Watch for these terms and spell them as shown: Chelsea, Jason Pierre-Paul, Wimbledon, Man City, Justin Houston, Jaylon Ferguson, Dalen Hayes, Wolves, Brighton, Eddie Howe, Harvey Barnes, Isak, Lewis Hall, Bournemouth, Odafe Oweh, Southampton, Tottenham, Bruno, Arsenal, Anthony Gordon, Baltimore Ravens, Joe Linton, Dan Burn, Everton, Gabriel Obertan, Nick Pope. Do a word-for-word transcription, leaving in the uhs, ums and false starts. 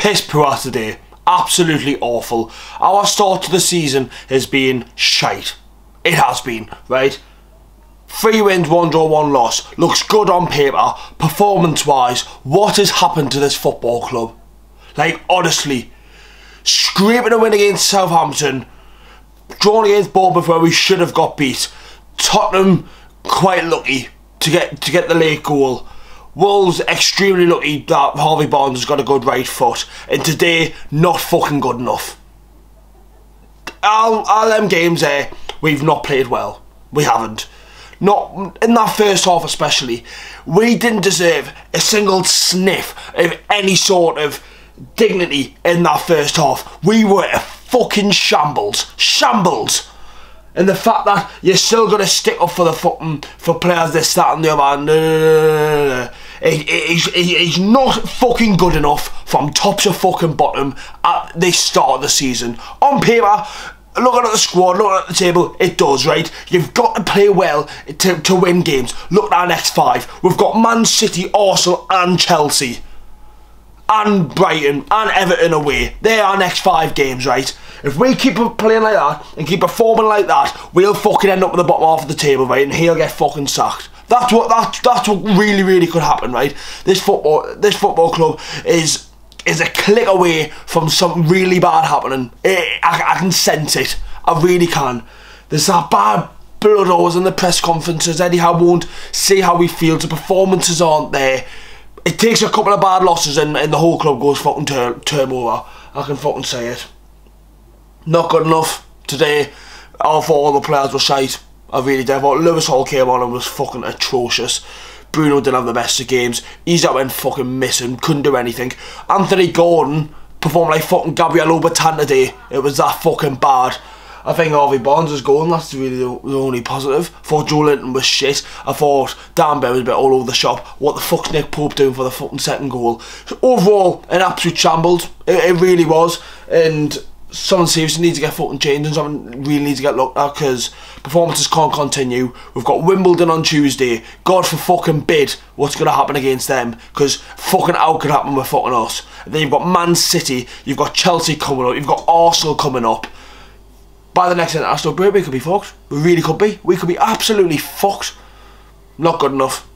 piss poor today. Absolutely awful. Our start to the season has been shite. It has been, right? Three wins, one draw, one loss. Looks good on paper. Performance-wise, what has happened to this football club? Like, honestly, scraping a win against Southampton, drawn against Bournemouth where we should have got beat. Tottenham, quite lucky to get to get the late goal. Wolves, extremely lucky that Harvey Barnes has got a good right foot. And today, not fucking good enough. All, all them games there, we've not played well. We haven't. Not in that first half especially. We didn't deserve a single sniff of any sort of dignity in that first half. We were a fucking shambles. Shambles. And the fact that you're still going to stick up for the fucking, for players this, that and the other, no, no, no, no. It, it, it, it's not fucking good enough from top to fucking bottom at this start of the season. On paper, looking at the squad, looking at the table, it does, right? You've got to play well to, to win games. Look at our next five. We've got Man City, Arsenal and Chelsea. And Brighton and Everton away. They're our next five games, right? If we keep playing like that and keep performing like that, we'll fucking end up at the bottom half of the table, right? And he'll get fucking sacked. That's what that that's what really really could happen, right? This football this football club is is a click away from something really bad happening. It, I, I can sense it. I really can. There's that bad blood always in the press conferences. Eddie Howe won't see how we feel. The performances aren't there. It takes a couple of bad losses and, and the whole club goes fucking tur turn over. I can fucking say it. Not good enough today. All for all the players were shite. I really did. Lewis Hall came on and was fucking atrocious. Bruno didn't have the best of games. Isak went fucking missing. Couldn't do anything. Anthony Gordon performed like fucking Gabriel Obertan today. It was that fucking bad. I think Harvey Barnes is going. That's really the only positive. I thought Joe Linton was shit. I thought Dan Burn was a bit all over the shop. What the fuck's Nick Pope doing for the fucking second goal? So overall, an absolute shambles. It, it really was. And someone seriously needs to get fucking changed and someone really needs to get looked at because performances can't continue. We've got Wimbledon on Tuesday. God for fucking bid what's going to happen against them because fucking how could happen with fucking us. And then you've got Man City, you've got Chelsea coming up, you've got Arsenal coming up. By the next international break, we could be fucked. We really could be. We could be absolutely fucked. Not good enough.